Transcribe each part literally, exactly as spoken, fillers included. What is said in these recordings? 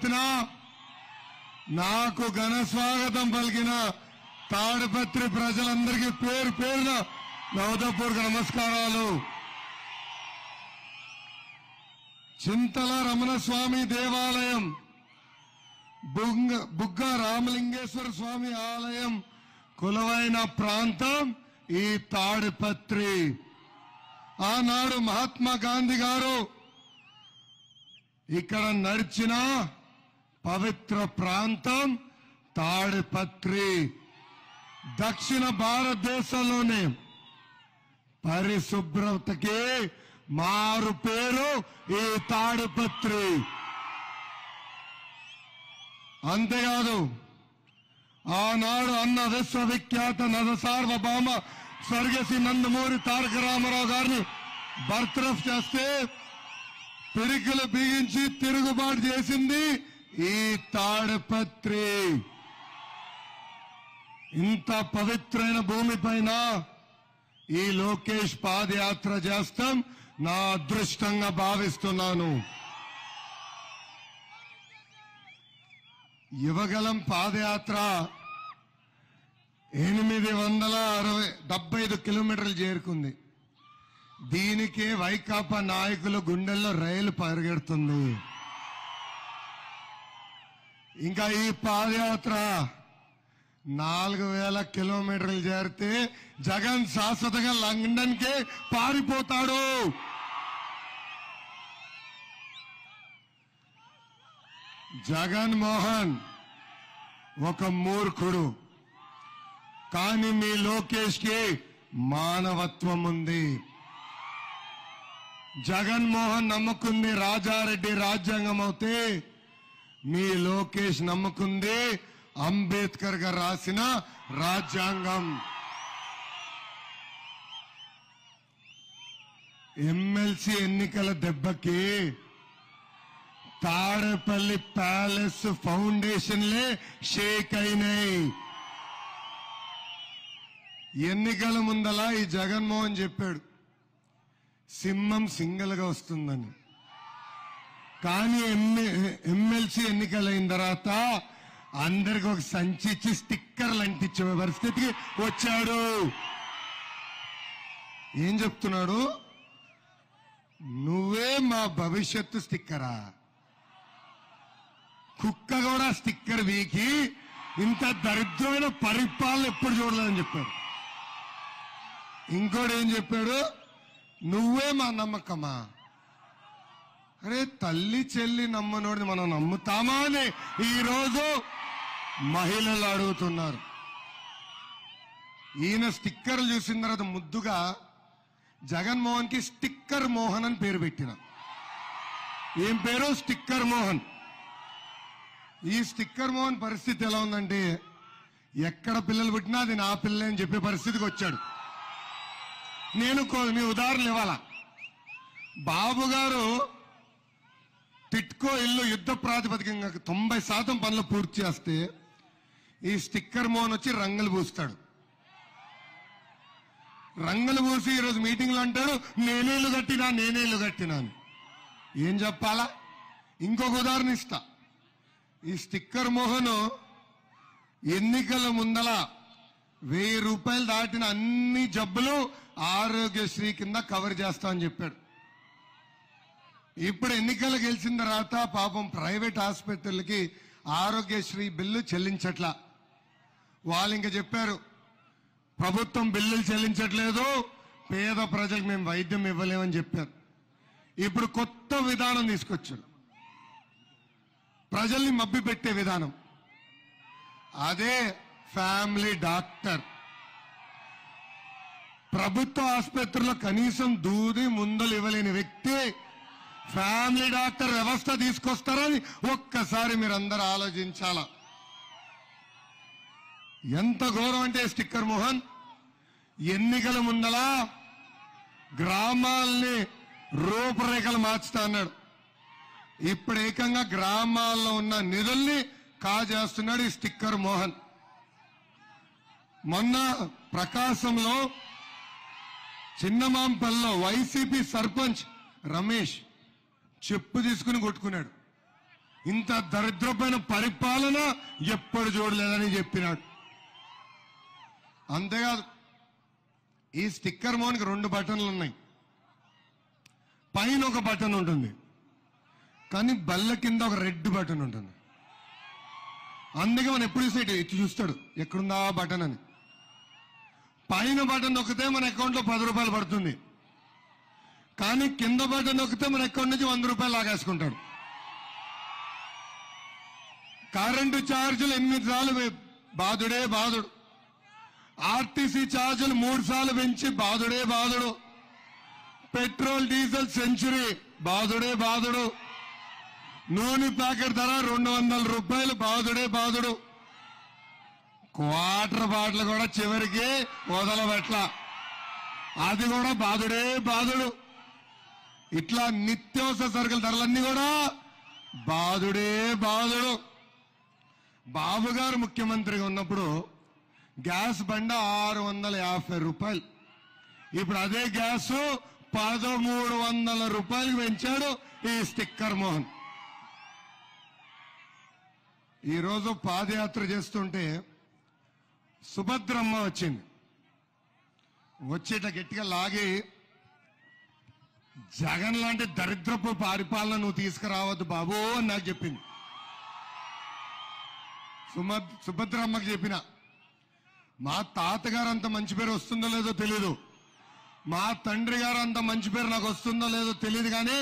घन स्वागत पलिकिन ताडपत्री प्रजलंदरिकी पेर पेरुन नवदपूर्वक नमस्कारालु। चिंतला रमण स्वामी देवालयं बुग्गा रामलिंगेश्वर स्वामी आलयं कुलवैन प्रांतं ई ताडपत्री। आनाडु महात्मा गांधी गारु इक्कड नडिचिन पवित्र प्रांतं ताडपत्री। दक्षिण भारत देशंलोने పరిశుభ్రతకి మారు పేరు ఈ తాడిపత్రి। అంతేకాదు ఆనాడు అన్న విశ్వవిఖ్యాత నద సార్వభౌమ స్వర్గశ్రీ నందమూరి తారక రామారావు గారిని బర్తరఫ్ చేస్తే పిడికిలు బిగించి తిరుగుబాటు చేసింది ఈ తాడిపత్రి। ఇంత పవిత్రమైన భూమిపైన ఈ లోకేష్ పాదయాత్ర చేస్తాం నా అదృష్టంగా భావిస్తున్నాను। యువగలం పాదయాత్ర ఎనిమిది వందల అరవై డెబ్బై ఐదు కిలోమీటర్లు చేరుకుంది। దీనికి వైకాపా నాయకుల గుండెల్లో రైలు పరిగెడుతుంది। ఇంకా ఈ పాదయాత్ర నాలుగు వేల కిలోమీటర్లు చేరితే జగన్ శాశ్వతంగా లండన్ కి పారిపోతాడు। జగన్మోహన్ ఒక మూర్ఖుడు, కానీ మీ లోకేష్ కి మానవత్వం ఉంది। జగన్మోహన్ నమ్ముకుంది రాజారెడ్డి రాజ్యాంగం అవుతే, మీ లోకేష్ నమ్ముకుంది అంబేద్కర్ గారు రాసిన రాజ్యాంగం। ఎమ్మెల్సీ ఎన్నికల దెబ్బకి తాడేపల్లి ప్యాలెస్ ఫౌండేషన్లే షేక్ అయినాయి। ఎన్నికల ముందల ఈ జగన్మోహన్ చెప్పాడు సింహం సింగల్ గా వస్తుందని, కానీ ఎమ్మెల్సీ ఎన్నికలైన తర్వాత అందరికి ఒక సంచి ఇచ్చి స్టిక్కర్లు అంటించే పరిస్థితికి వచ్చాడు। ఏం చెప్తున్నాడు? నువ్వే మా భవిష్యత్తు స్టిక్కరా? కుక్క కూడా స్టిక్కర్ వీకి ఇంత దరిద్రమైన పరిపాలన ఎప్పుడు చూడలేదని చెప్పాడు। ఇంకోటి ఏం చెప్పాడు? నువ్వే మా నమ్మకమా? అరే తల్లి చెల్లి నమ్మనోడిని మనం నమ్ముతామా అని ఈరోజు మహిళలు అడుగుతున్నారు। ఈయన స్టిక్కర్లు చూసిన తర్వాత ముద్దుగా జగన్మోహన్ కి స్టిక్కర్ మోహన్ అని పేరు పెట్టిన, ఏం పేరు? స్టిక్కర్ మోహన్। ఈ స్టిక్కర్ మోహన్ పరిస్థితి ఎలా ఉందంటే ఎక్కడ పిల్లలు పుట్టినా అది నా పిల్లలే అని చెప్పే పరిస్థితికి వచ్చాడు। నేను మీ ఉదాహరణలు ఇవ్వాలా? బాబు గారు టిట్కో ఇల్లు యుద్ధ ప్రాతిపదికంగా తొంభై శాతం పనులు పూర్తి చేస్తే ఈ స్టిక్కర్ మోహన్ వచ్చి రంగులు పూస్తాడు। రంగులు పూసి ఈరోజు మీటింగ్లో అంటాడు నేనేళ్ళు కట్టినా నేనేళ్ళు కట్టినా అని ఏం చెప్పాలా? ఇంకొక ఉదాహరణ ఇస్తా। ఈ స్టిక్కర్ మోహన్ ఎన్నికల ముందల వెయ్యి రూపాయలు దాటిన అన్ని జబ్బులు ఆరోగ్యశ్రీ కింద కవర్ చేస్తా అని చెప్పాడు। ఇప్పుడు ఎన్నికలు గెలిచిన తర్వాత పాపం ప్రైవేట్ హాస్పిటల్కి ఆరోగ్యశ్రీ బిల్లు చెల్లించట్లా। వాళ్ళు ఇంకా చెప్పారు ప్రభుత్వం బిల్లులు చెల్లించట్లేదు, పేద ప్రజలకు మేము వైద్యం ఇవ్వలేమని చెప్పారు। ఇప్పుడు కొత్త విధానం తీసుకొచ్చారు ప్రజల్ని మబ్బి పెట్టే విధానం, అదే ఫ్యామిలీ డాక్టర్। ప్రభుత్వ ఆసుపత్రిలో కనీసం దూది ముందలు ఇవ్వలేని వ్యక్తి ఫ్యామిలీ డాక్టర్ వ్యవస్థ తీసుకొస్తారని ఒక్కసారి మీరందరూ ఆలోచించాలా? ఎంత గౌరవం అంటే స్టిక్కర్ మోహన్ ఎన్నికల ముందల గ్రామాల్ని రూపురేఖలు మార్చుతా అన్నాడు, ఇప్పుడు ఏకంగా గ్రామాల్లో ఉన్న నిధుల్ని కాజేస్తున్నాడు ఈ స్టిక్కర్ మోహన్। మొన్న ప్రకాశంలో చిన్నమాంపల్లో వైసీపీ సర్పంచ్ రమేష్ చెప్పు తీసుకుని కొట్టుకున్నాడు, ఇంత దరిద్రమైన పరిపాలన ఎప్పుడు చూడలేదని చెప్పినాడు. అంతేకాదు ఈ స్టిక్కర్ మోనికి రెండు బటన్లు ఉన్నాయి. పైన ఒక బటన్ ఉంటుంది, కానీ బల్ల కింద ఒక రెడ్ బటన్ ఉంటుంది. అందుకే మనం ఎప్పుడు ఇటు ఇటు చూస్తాడు ఎక్కడుందా బటన్ అని. పైన బటన్ నొక్కితే మన అకౌంట్లో పది రూపాయలు పడుతుంది, కానీ కింద బటన్ నొక్కితే మన అకౌంట్ నుంచి వంద రూపాయలు లాగేసుకుంటాడు. కరెంటు ఛార్జీలు ఎనిమిది సార్లు బాధుడే బాధుడు, ఆర్టీసీ ఛార్జీలు మూడు సార్లు పెంచి బాధుడే బాధుడు, పెట్రోల్ డీజిల్ సెంచరీ బాధుడే బాధుడు, నూనె ప్యాకెట్ ధర రెండు వందల రూపాయలు బాధుడే బాధుడు, క్వార్టర్ బాటలు కూడా చివరికి వదలబట్ల అది కూడా బాధుడే బాధుడు. ఇట్లా నిత్యావసర సరుకుల ధరలన్నీ కూడా బాధుడే బాధుడు. బాబు గారు ముఖ్యమంత్రిగా ఉన్నప్పుడు గ్యాస్ బండ ఆరు వందల యాభై రూపాయలు, ఇప్పుడు అదే గ్యాసు పదమూడు వందల రూపాయలు పెంచాడు ఈ స్టిక్కర్ మోహన్. ఈరోజు పాదయాత్ర చేస్తుంటే సుభద్రమ్మ వచ్చింది, వచ్చేట గట్టిగా లాగి జగన్ లాంటి దరిద్రపు పరిపాలన నువ్వు తీసుకురావద్దు బాబు అని నాకు చెప్పింది. సుమ సుభద్రమ్మకు చెప్పిన మా తాతగారు అంత మంచి పేరు వస్తుందో లేదో తెలీదు, మా తండ్రి గారు అంత మంచి పేరు నాకు వస్తుందో లేదో తెలియదు, కానీ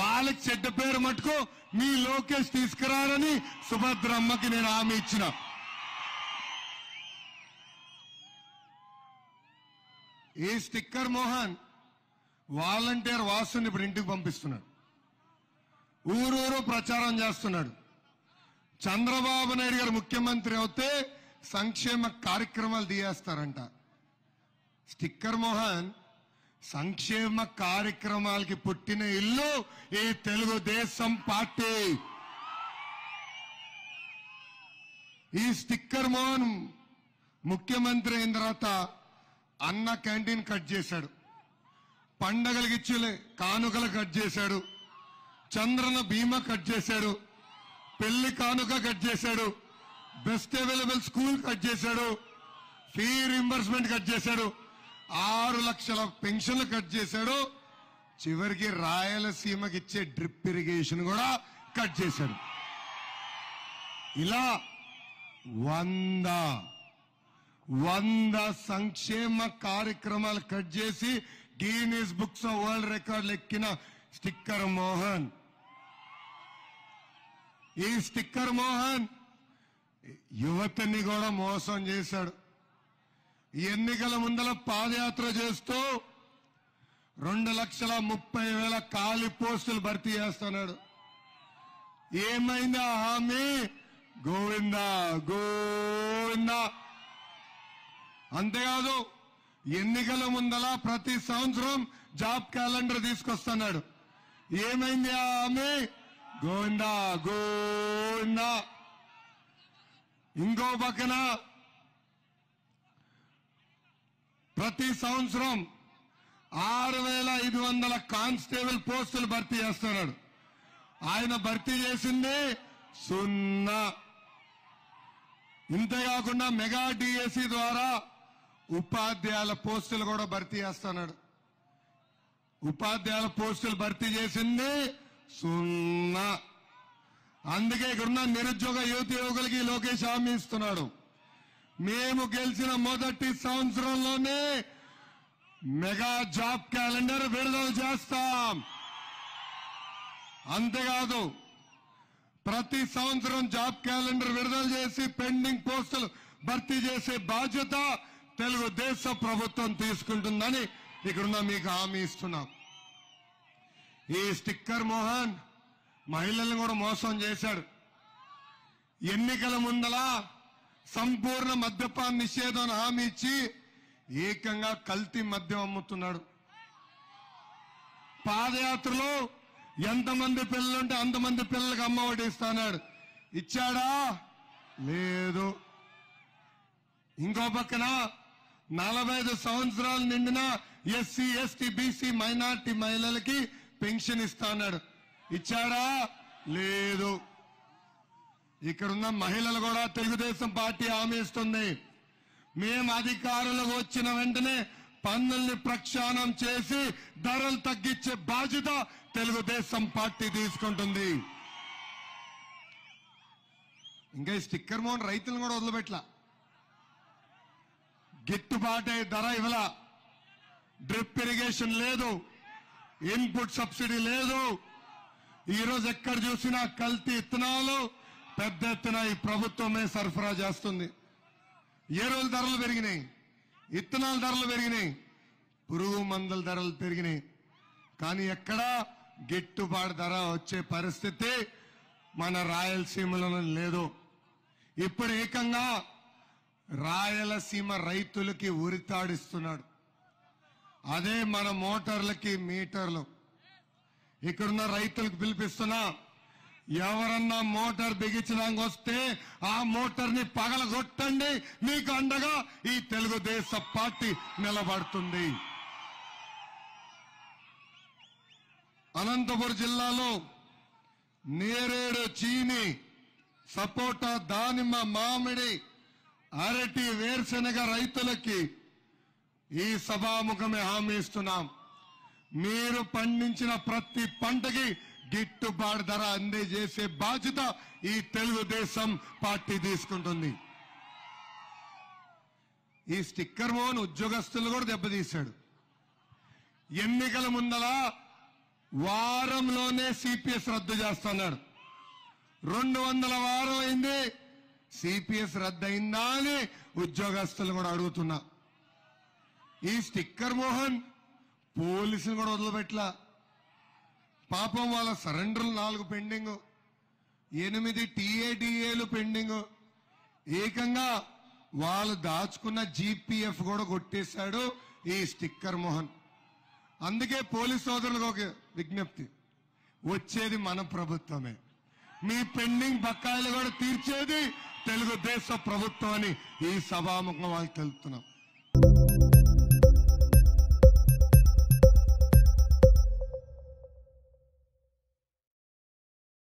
వాళ్ళకి చెడ్డ పేరు మటుకు మీ లోకేష్ తీసుకురారని సుభద్రమ్మకి నేను హామీ ఇచ్చిన. ఈ స్టిక్కర్ మోహన్ వాలంటీర్ వాసుని ఇప్పుడు ఇంటికి పంపిస్తున్నాడు, ఊరూరు ప్రచారం చేస్తున్నాడు. చంద్రబాబు నాయుడు గారు ముఖ్యమంత్రి అవుతే సంక్షేమ కార్యక్రమాలు తీయేస్తారంట. స్టిక్కర్ మోహన్ సంక్షేమ కార్యక్రమాలకి పుట్టిన ఇల్లు ఈ తెలుగుదేశం పార్టీ. ఈ స్టిక్కర్ మోహన్ ముఖ్యమంత్రి అయిన తర్వాత అన్న క్యాంటీన్ కట్ చేశాడు, పండగలకి ఇచ్చే కానుకలు కట్ చేశాడు, చంద్రన బీమా కట్ చేశాడు, పెళ్లి కానుక కట్ చేశాడు, బెస్ట్ అవైలబుల్ స్కూల్ కట్ చేశాడు, ఫీ రీంబర్స్మెంట్ కట్ చేశాడు, ఆరు లక్షల పెన్షన్లు కట్ చేశాడు, చివరికి రాయలసీమకి ఇచ్చే డ్రిప్ ఇరిగేషన్ కూడా కట్ చేశాడు. ఇలా వంద వంద సంక్షేమ కార్యక్రమాలు కట్ చేసి గీనీస్ బుక్స్ ఆఫ్ వరల్డ్ రికార్డులు ఎక్కిన స్టిక్కర్ మోహన్. ఈ స్టిక్కర్ మోహన్ యువతని కూడా మోసం చేశాడు. ఎన్నికల ముందల పాదయాత్ర చేస్తూ రెండు లక్షల ముప్పై వేల ఖాళీ పోస్టులు భర్తీ చేస్తున్నాడు. ఏమైందా హామీ? గోవిందా గోవిందా. అంతేకాదు ఎన్నికల ముందల ప్రతి సంవత్సరం జాబ్ క్యాలెండర్ తీసుకొస్తున్నాడు. ఏమైంది ఆమె? గోవిందా గోవిందా. ఇంకో పక్కన ప్రతి సంవత్సరం ఆరు వేల ఐదు వందల కానిస్టేబుల్ పోస్టులు భర్తీ చేస్తున్నాడు. ఆయన భర్తీ చేసింది సున్నా. ఇంతేకాకుండా మెగా డిఎస్సి ద్వారా ఉపాధ్యాయుల పోస్టులు కూడా భర్తీ చేస్తున్నాడు. ఉపాధ్యాయుల పోస్టులు భర్తీ చేసింది సున్నా. అందుకే ఇక్కడున్న నిరుద్యోగ యువతి యువకులకి లోకేష్ హామీ ఇస్తున్నాడు, మేము గెలిచిన మొదటి సంవత్సరంలోనే మెగా జాబ్ క్యాలెండర్ విడుదల చేస్తాం. అంతేకాదు ప్రతి సంవత్సరం జాబ్ క్యాలెండర్ విడుదల చేసి పెండింగ్ పోస్టులు భర్తీ చేసే బాధ్యత తెలుగుదేశం ప్రభుత్వం తీసుకుంటుందని ఇక్కడున్న మీకు హామీ ఇస్తున్నాం. ఈ స్టిక్కర్ మోహన్ మహిళలను కూడా మోసం చేశాడు. ఎన్నికల ముందల సంపూర్ణ మద్యపాన నిషేధం హామీ ఇచ్చి ఏకంగా కల్తీ మద్యం అమ్ముతున్నాడు. పాదయాత్రలో ఎంతమంది పిల్లలుంటే అంతమంది పిల్లలకు అమ్మ ఒకటి ఇస్తాడు, ఇచ్చాడా? లేదు. ఇంకో పక్కన నలభై ఐదు సంవత్సరాలు నిండిన ఎస్సీ ఎస్టీ బీసీ మైనార్టీ మహిళలకి పెన్షన్ ఇస్తా అన్నాడు, ఇచ్చాడా? లేదు. ఇక్కడున్న మహిళలు కూడా తెలుగుదేశం పార్టీ ఆమేస్తుంది. మేము అధికారంలోకి వచ్చిన వెంటనే పన్నుల్ని ప్రక్షాళన చేసి ధరలు తగ్గించే బాధ్యత తెలుగుదేశం పార్టీ తీసుకుంటుంది. ఇంకా ఈ స్టిక్కర్ మోన్ రైతులను కూడా వదిలిపెట్టలా, గిట్టుబాటు ధర ఇవ్వాల, డ్రిప్ ఇరిగేషన్ లేదు, ఇన్పుట్ సబ్సిడీ లేదు. ఈరోజు ఎక్కడ చూసినా కల్తీ ఇత్తనాలు పెద్ద ఎత్తున ఈ ప్రభుత్వమే సరఫరా చేస్తుంది. ఎరువుల ధరలు పెరిగినాయి, ఇత్తనాల ధరలు పెరిగినాయి, పురుగు మందుల ధరలు పెరిగినాయి. కానీ ఎక్కడా గిట్టుబాటు ధర వచ్చే పరిస్థితి మన రాయలసీమలో లేదు. ఇప్పుడు ఏకంగా రాయలసీమ రైతులకి ఉరితాడిస్తున్నాడు. అదే మన మోటార్లకి మీటర్లు. ఇక్కడున్న రైతులకు పిలిపిస్తున్నా, ఎవరన్నా మోటార్ బిగించడానికి వస్తే ఆ మోటార్ ని పగలగొట్టండి, మీకు అండగా ఈ తెలుగుదేశం పార్టీ నిలబడుతుంది. అనంతపురం జిల్లాలో నేరేడు, చీని, సపోటా, దానిమ్మ, మామిడి, అరటి, వేరుశనగ రైతులకి ఈ సభాముఖమే హామీ ఇస్తున్నాం. మీరు పండించిన ప్రతి పంటకి గిట్టుబాటు ధర అందజేసే బాధ్యత ఈ తెలుగుదేశం పార్టీ తీసుకుంటుంది. ఈ స్టిక్కర్ మోన్ ఉద్యోగస్తులు కూడా దెబ్బతీశాడు. ఎన్నికల ముందల వారంలోనే సిపిఎస్ రద్దు చేస్తున్నాడు. రెండు వందల వారం అయింది, సిపిఎస్ రద్దు అయిందా అని ఉద్యోగస్తులు కూడా అడుగుతున్నా. ఈ స్టిక్కర్ మోహన్ పోలీసులు కూడా వదిలిపెట్టలా. పాపం వాళ్ళ సరెండర్లు నాలుగు పెండింగ్, ఎనిమిది టీఏడిఏలు పెండింగ్. ఏకంగా వాళ్ళు దాచుకున్న జీపీఎఫ్ కూడా కొట్టేశాడు ఈ స్టిక్కర్ మోహన్. అందుకే పోలీసు సోదరులకు ఒక విజ్ఞప్తి, వచ్చేది మన ప్రభుత్వమే, మీ పెండింగ్ బకాయిలు కూడా తీర్చేది తెలుగుదేశం ప్రభుత్వం అని ఈ సభాముఖం వాళ్ళు తెలుపుతున్నాం.